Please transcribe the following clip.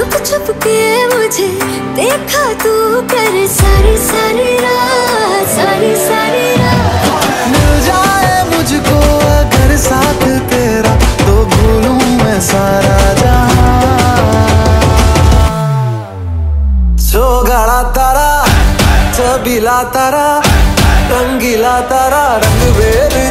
छुप छुप के मुझे देखा तू कर सारी सारी रात, सारी सारी रात। मिल जाए मुझको अगर साथ तेरा तो भूलूं मैं सारा जहां। सो गड़ा तारा चबीला तारा रंगीला तारा रंग बेर।